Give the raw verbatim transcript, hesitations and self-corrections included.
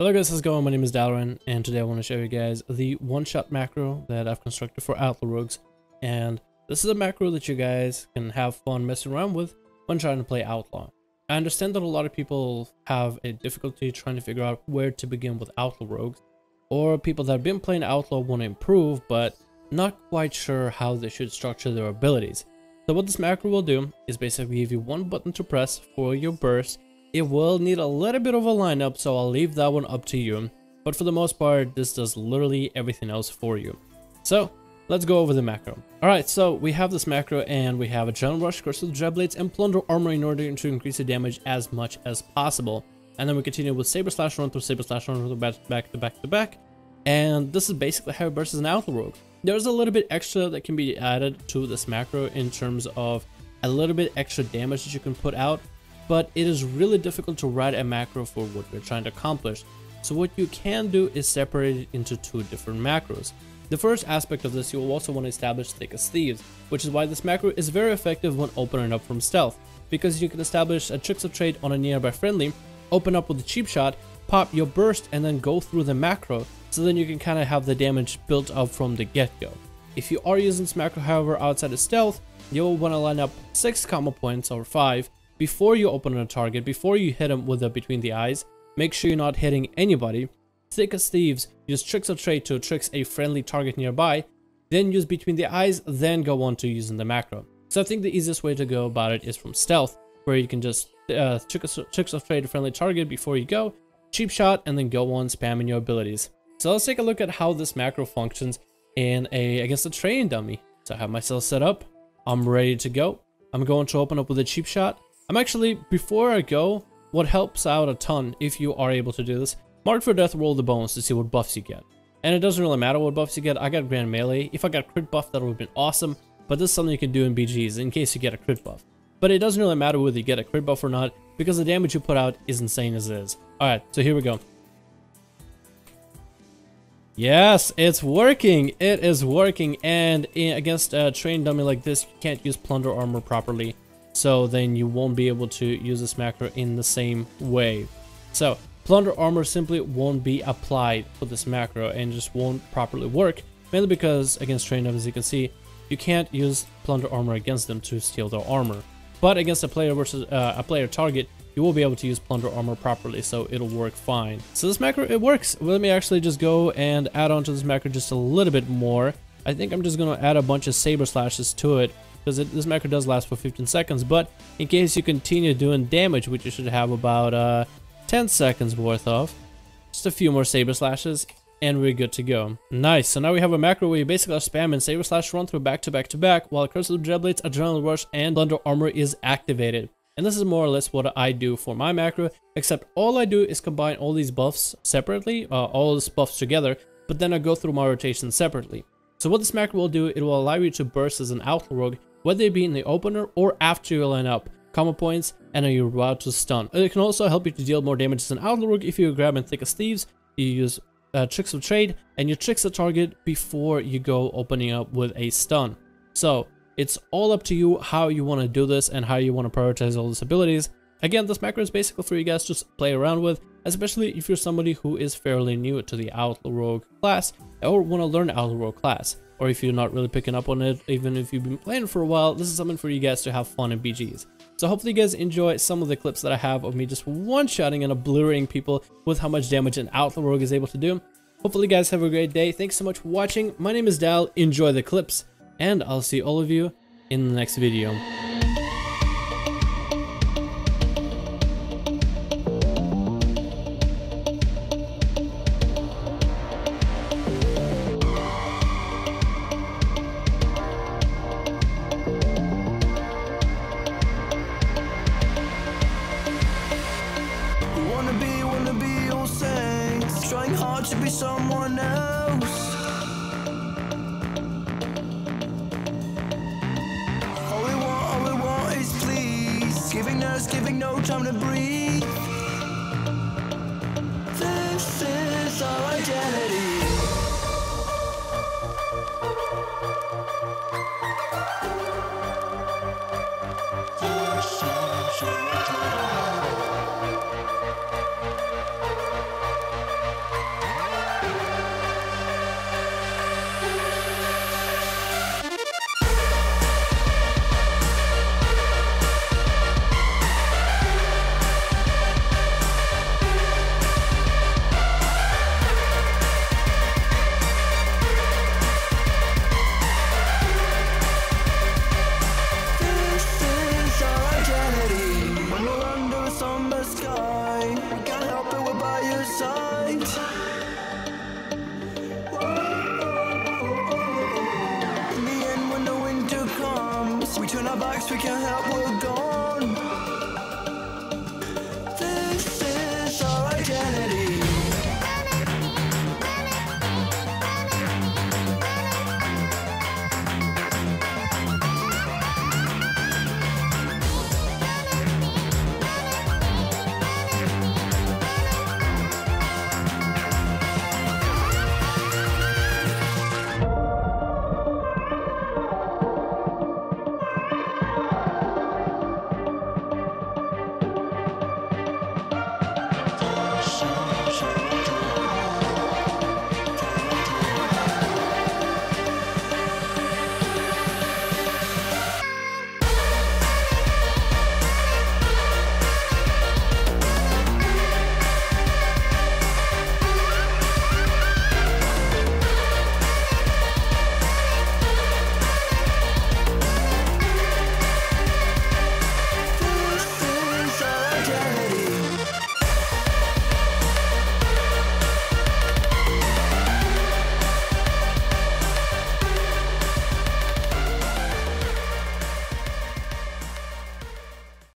Hello guys, how's it going? My name is Dalren, and today I want to show you guys the one-shot macro that I've constructed for Outlaw Rogues. And this is a macro that you guys can have fun messing around with when trying to play Outlaw. I understand that a lot of people have a difficulty trying to figure out where to begin with Outlaw Rogues, or people that have been playing Outlaw want to improve but not quite sure how they should structure their abilities. So what this macro will do is basically give you one button to press for your burst. It will need a little bit of a lineup, so I'll leave that one up to you, but for the most part this does literally everything else for you. So let's go over the macro. Alright, so we have this macro and we have Adrenaline Rush, Curse of the Dreadblades, and Plunder Armor in order to increase the damage as much as possible. And then we continue with Saber Slash, Run Through, Saber Slash, Run Through, back, back to back to back. And this is basically how it bursts as an Outlaw Rogue. There's a little bit extra that can be added to this macro in terms of a little bit extra damage that you can put out, but it is really difficult to write a macro for what we're trying to accomplish. So what you can do is separate it into two different macros. The first aspect of this, you will also want to establish Thick as Thieves, which is why this macro is very effective when opening up from stealth, because you can establish a Tricks of Trade on a nearby friendly, open up with a Cheap Shot, pop your burst, and then go through the macro, so then you can kind of have the damage built up from the get-go. If you are using this macro, however, outside of stealth, you will want to line up six combo points or five before you open a target, before you hit them with the Between the Eyes. Make sure you're not hitting anybody. Thick as Thieves, use Tricks of Trade to tricks a friendly target nearby, then use Between the Eyes, then go on to using the macro. So I think the easiest way to go about it is from stealth, where you can just uh, tricks, tricks of Trade a friendly target before you go, Cheap Shot, and then go on spamming your abilities. So let's take a look at how this macro functions in a against a training dummy. So I have myself set up, I'm ready to go, I'm going to open up with a Cheap Shot. I'm actually, before I go, what helps out a ton if you are able to do this, Mark for Death, Roll the Bones to see what buffs you get. And it doesn't really matter what buffs you get. I got Grand Melee. If I got crit buff, that would have been awesome, but this is something you can do in B Gs in case you get a crit buff. But it doesn't really matter whether you get a crit buff or not, because the damage you put out is insane as it is. Alright, so here we go. Yes, it's working! It is working, and in, against a trained dummy like this, you can't use Plunder Armor properly. So then you won't be able to use this macro in the same way. So Plunder Armor simply won't be applied for this macro and just won't properly work, mainly because against trained dummies, as you can see, you can't use Plunder Armor against them to steal their armor. But against a player versus uh, a player target, you will be able to use Plunder Armor properly, so it'll work fine. So this macro, it works. Well, let me actually just go and add on to this macro just a little bit more. I think I'm just gonna add a bunch of Saber Slashes to it, because it, this macro does last for fifteen seconds, but in case you continue doing damage, which you should have about uh, ten seconds worth of, just a few more Saber Slashes, and we're good to go. Nice, so now we have a macro where you basically are spamming Saber Slash, Run Through, back to back to back, while Curse of the Dreadblades, Adrenaline Rush, and Blunder Armor is activated. And this is more or less what I do for my macro, except all I do is combine all these buffs separately, uh, all these buffs together, but then I go through my rotation separately. So what this macro will do, it will allow you to burst as an Outlaw Rogue, whether it be in the opener or after you line up combo points and are you about to stun. It can also help you to deal more damage as an Outlaw Rogue if you're grabbing Thick as Thieves, you use uh, Tricks of Trade, and you tricks the target before you go opening up with a stun. So it's all up to you how you want to do this and how you want to prioritize all these abilities. Again, this macro is basically for you guys to play around with, especially if you're somebody who is fairly new to the Outlaw Rogue class or want to learn Outlaw Rogue class, or if you're not really picking up on it, even if you've been playing for a while, this is something for you guys to have fun in B Gs. So hopefully you guys enjoy some of the clips that I have of me just one-shotting and obliterating people with how much damage an Outlaw Rogue is able to do. Hopefully you guys have a great day. Thanks so much for watching. My name is Dal, enjoy the clips, and I'll see all of you in the next video. Someone else. All we want, all we want is please. Giving us, giving no time to breathe. This is our identity. we can help, we'll go.